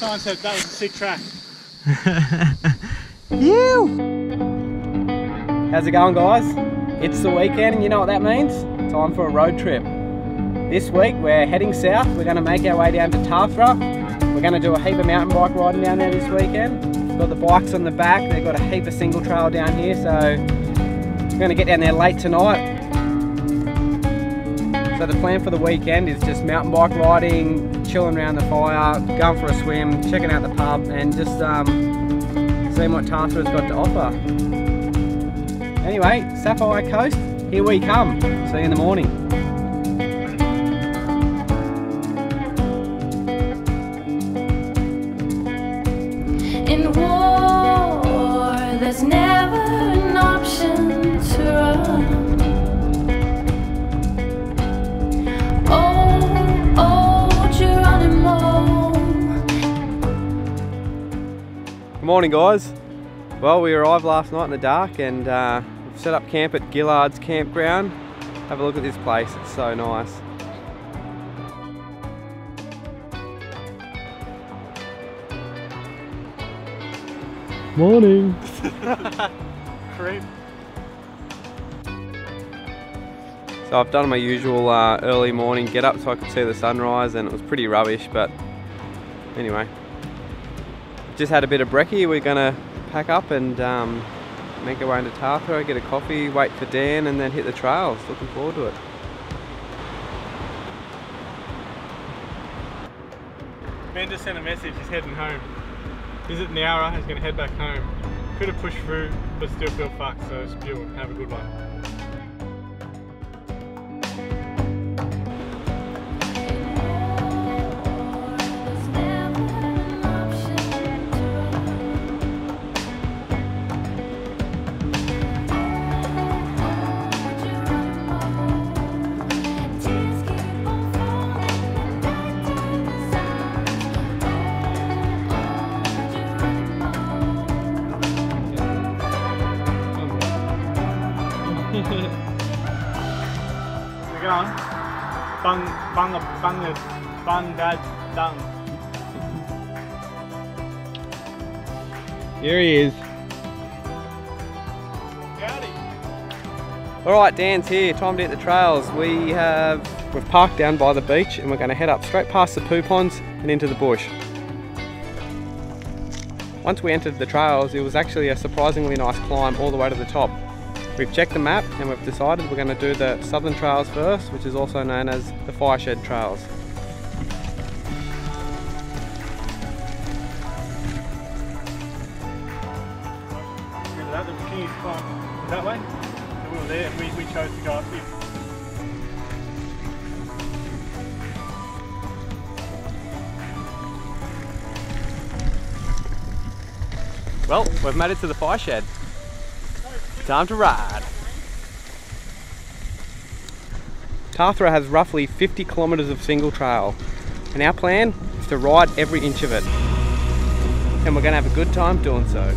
sign said that was a sick track. How's it going, guys? It's the weekend and you know what that means? Time for a road trip. This week we're heading south. We're going to make our way down to Tathra. We're going to do a heap of mountain bike riding down there this weekend. We've got the bikes on the back. They've got a heap of single trail down here, so we're going to get down there late tonight. So the plan for the weekend is just mountain bike riding, chilling around the fire, going for a swim, checking out the pub, and just seeing what Tarthro's got to offer. Anyway, Sapphire Coast, here we come. See you in the morning. In war, there's never an option to run. Morning, guys. Well, we arrived last night in the dark and we've set up camp at Gillard's campground. Have a look at this place, it's so nice. Morning. Creep. So I've done my usual early morning get up so I could see the sunrise, and it was pretty rubbish, but anyway. Just had a bit of brekkie. We're gonna pack up and make our way into Tarthro, get a coffee, wait for Dan, and then hit the trails. Looking forward to it. Ben just sent a message, he's heading home. He's at Nowra, he's gonna head back home. Could have pushed through, but still feel fucked, so spew and have a good one. Here he is. Howdy. All right, Dan's here. Time to hit the trails. We've parked down by the beach, and we're going to head up straight past the poo ponds and into the bush. Once we entered the trails, it was actually a surprisingly nice climb all the way to the top. We've checked the map and we've decided we're going to do the southern trails first, which is also known as the Fireshed Trails. That way, we were there and we chose to go up here. Well, we've made it to the fire shed. Time to ride. Tathra has roughly 50 kilometres of single trail, and our plan is to ride every inch of it. And we're going to have a good time doing so.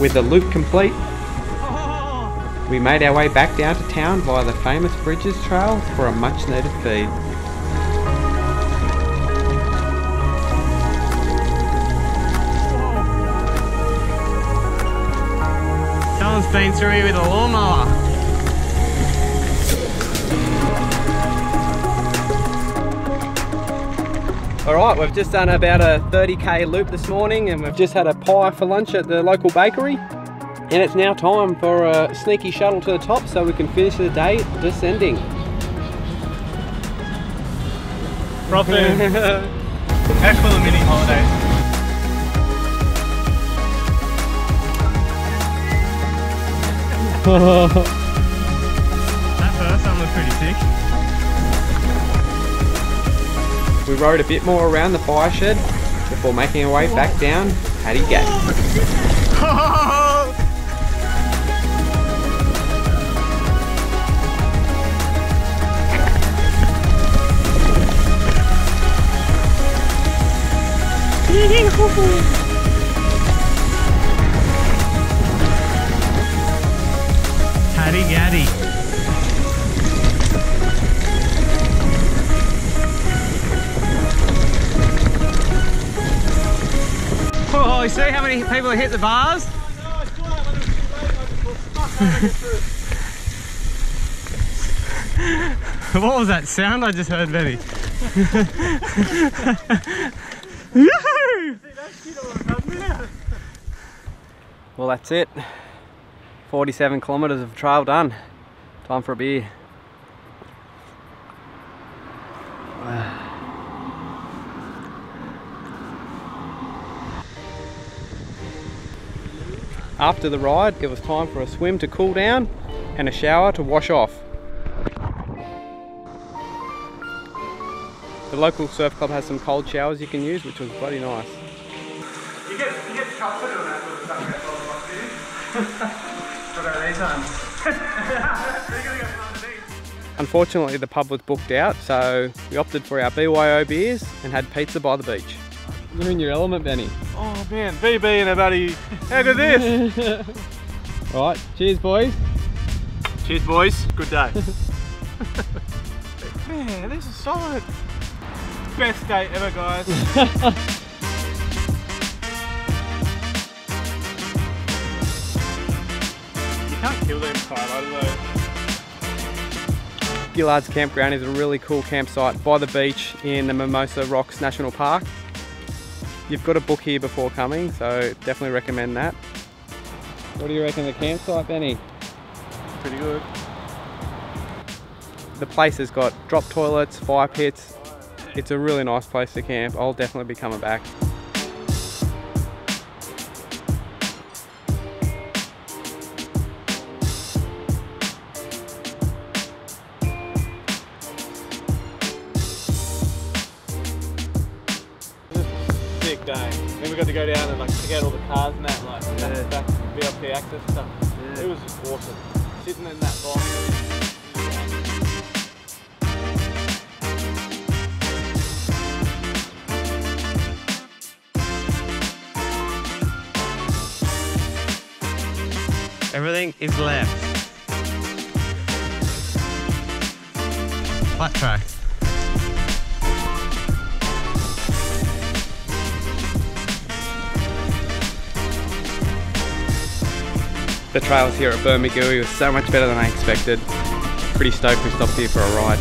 With the loop complete, we made our way back down to town via the famous Bridges Trail for a much needed feed. Someone's been through here with a lawnmower. All right, we've just done about a 30k loop this morning and we've just had a pie for lunch at the local bakery. And it's now time for a sneaky shuttle to the top so we can finish the day descending. Proper. That's for the mini holidays. That first one was pretty sick. We rode a bit more around the fire shed before making our way back down Hattie Gatty. Oh. Hattie Gatty. Oh, you see how many people hit the bars? Oh, no, what was that sound I just heard, Betty? Well, that's it. 47 kilometres of trail done. Time for a beer. After the ride, it was time for a swim to cool down and a shower to wash off. The local surf club has some cold showers you can use, which was bloody nice. You get comfort on that little stuff. Unfortunately, the pub was booked out, so we opted for our BYO beers and had pizza by the beach. You're in your element, Benny. Oh man, BB and a buddy. How good is this? Right, cheers, boys. Cheers, boys. Good day. Man, this is solid. Best day ever, guys. Gillard's campground is a really cool campsite by the beach in the Mimosa Rocks National Park. You've got to book here before coming, so definitely recommend that. What do you reckon of the campsite, Benny? Pretty good. The place has got drop toilets, fire pits. It's a really nice place to camp. I'll definitely be coming back. Got to go down and like check out all the cars and that, like back to VIP access stuff. Yeah. It was just awesome. Sitting in that box. Everything is left. Flat track. The trails here at Bermagui was so much better than I expected. Pretty stoked we stopped here for a ride.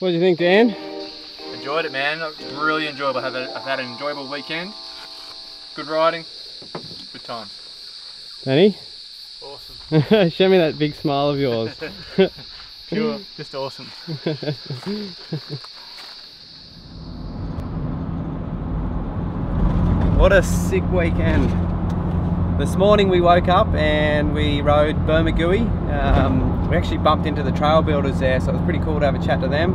What do you think, Dan? Enjoyed it, man. Really enjoyable. I've had an enjoyable weekend. Good riding. Good time. Danny? Awesome. Show me that big smile of yours. Pure. Just awesome. What a sick weekend. This morning we woke up and we rode Bermagui. We actually bumped into the trail builders there, so it was pretty cool to have a chat to them.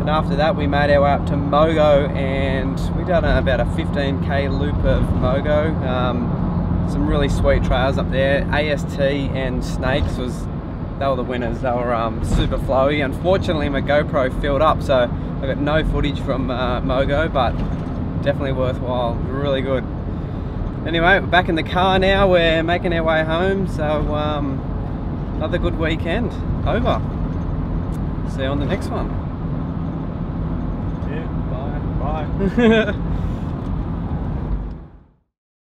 And after that we made our way up to Mogo and we done about a 15k loop of Mogo. Some really sweet trails up there. AST and Snakes they were the winners. They were super flowy. Unfortunately my GoPro filled up, so I got no footage from Mogo, but definitely worthwhile, really good. Anyway, we're back in the car now, we're making our way home, so another good weekend over. See you on the next one. Yeah, bye. Bye.